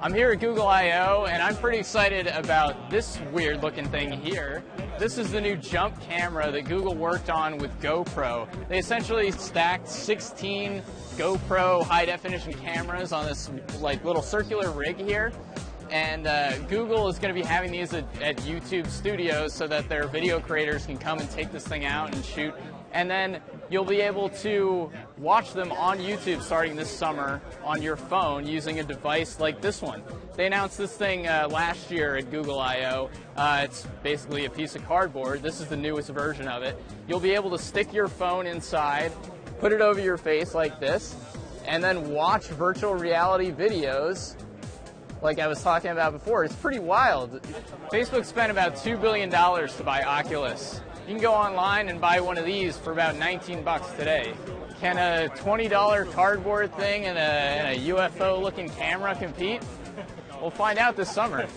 I'm here at Google I/O, and I'm pretty excited about this weird looking thing here. This is the new Jump camera that Google worked on with GoPro. They essentially stacked 16 GoPro high definition cameras on this like little circular rig here. And Google is going to be having these at YouTube Studios so that their video creators can come and take this thing out and shoot. And then you'll be able to watch them on YouTube starting this summer on your phone using a device like this one. They announced this thing last year at Google I/O. It's basically a piece of cardboard. This is the newest version of it. You'll be able to stick your phone inside, put it over your face like this, and then watch virtual reality videos like I was talking about before. It's pretty wild. Facebook spent about $2 billion to buy Oculus. You can go online and buy one of these for about 19 bucks today. Can a $20 cardboard thing and a UFO looking camera compete? We'll find out this summer.